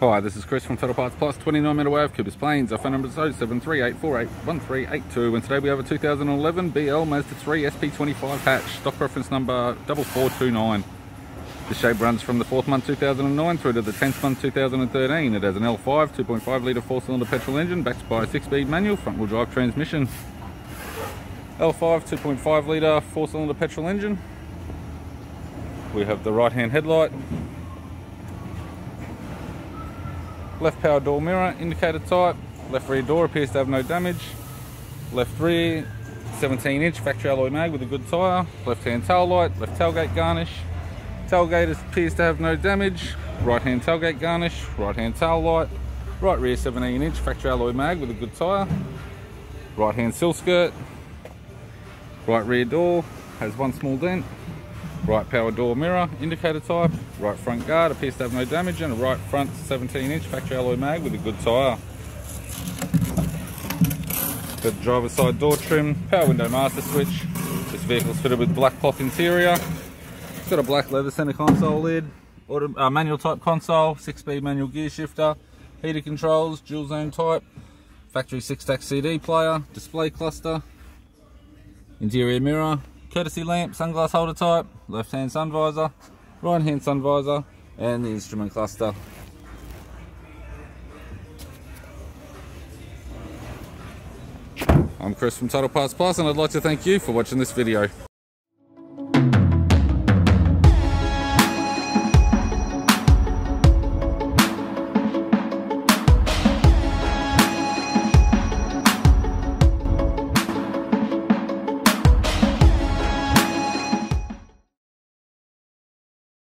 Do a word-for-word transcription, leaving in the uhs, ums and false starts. Hi, this is Chris from Total Parts Plus, twenty-nine meter wave, Cooper's Plains. Our phone number is oh seven three eight four eight one three eight two, and today we have a two thousand eleven B L Mazda three S P twenty-five hatch, stock reference number four four two nine. The shape runs from the fourth month two thousand nine through to the tenth month two thousand thirteen. It has an L five two point five litre four cylinder petrol engine backed by a six speed manual front wheel drive transmission. L five two point five litre four cylinder petrol engine. We have the right hand headlight. Left power door mirror, indicator type. Left rear door appears to have no damage. Left rear, seventeen inch factory alloy mag with a good tyre. Left hand tail light, left tailgate garnish. Tailgate appears to have no damage. Right hand tailgate garnish, right hand tail light. Right rear, seventeen inch factory alloy mag with a good tyre. Right hand sill skirt. Right rear door has one small dent. Right power door mirror, indicator type. Right front guard appears to have no damage, and a right front seventeen inch factory alloy mag with a good tyre. Got the driver's side door trim, power window master switch. This vehicle's fitted with black cloth interior. It's got a black leather centre console lid, auto, uh, manual type console, six speed manual gear shifter, heater controls, dual zone type, factory six stack C D player, display cluster, interior mirror, courtesy lamp, sunglass holder type, left hand sun visor, right hand sun visor, and the instrument cluster. I'm Chris from Total Parts Plus, and I'd like to thank you for watching this video.